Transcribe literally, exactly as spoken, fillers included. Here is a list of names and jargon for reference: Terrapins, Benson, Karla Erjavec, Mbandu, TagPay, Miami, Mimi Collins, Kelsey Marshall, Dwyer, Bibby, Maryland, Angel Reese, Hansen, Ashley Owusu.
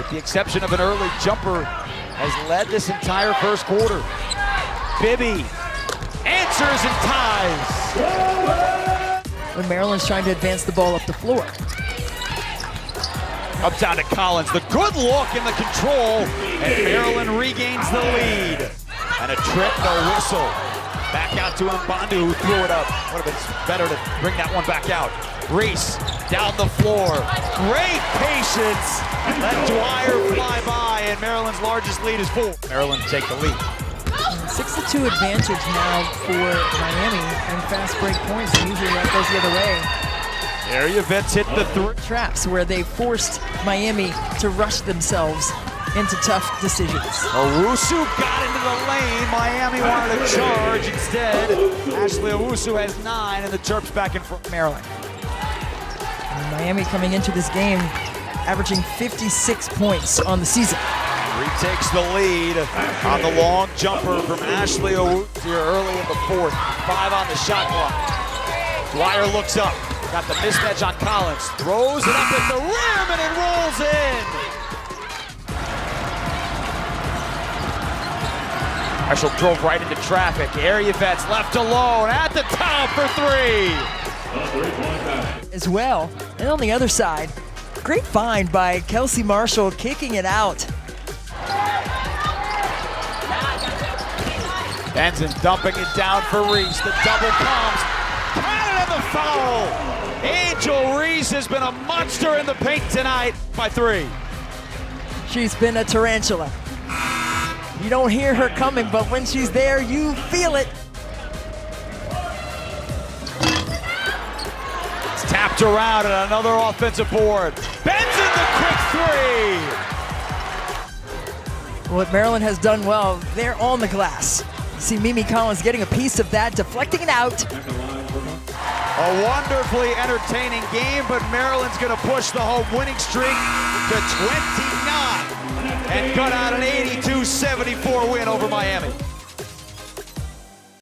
with the exception of an early jumper, has led this entire first quarter. Bibby answers and ties. When Maryland's trying to advance the ball up the floor. Up down to Collins, the good look and the control, and Maryland regains the lead. And a trip, no whistle. Back out to Mbandu, who threw it up. Would have been better to bring that one back out. Reese down the floor. Great patience. Let Dwyer fly by, and Maryland's largest lead is four. Maryland take the lead. Six to two advantage now for Miami, and fast break points. And usually that goes the other way. Erjavec hit the three traps where they forced Miami to rush themselves into tough decisions. Owusu got into the lane. Miami wanted to charge instead. Ashley Owusu has nine, and the Terps back in front. Maryland. And Miami coming into this game, averaging fifty-six points on the season. Retakes the lead on the long jumper from Ashley Owusu early in the fourth. Five on the shot clock. Dwyer looks up. Got the mismatch on Collins. Throws it up at the rim, and it rolls in. Marshall drove right into traffic. Erjavec left alone at the top for three. As well, and on the other side, great find by Kelsey Marshall, kicking it out. Hansen dumping it down for Reese. The double comes. Canada the foul. Angel Reese has been a monster in the paint tonight by three. She's been a tarantula. You don't hear her coming, but when she's there, you feel it. It's tapped around and another offensive board. Benson, the quick three. What Maryland has done well, they're on the glass. You see Mimi Collins getting a piece of that, deflecting it out. A wonderfully entertaining game, but Maryland's going to push the home winning streak to twenty-nine. And got out an eighty-two seventy-four win over Miami.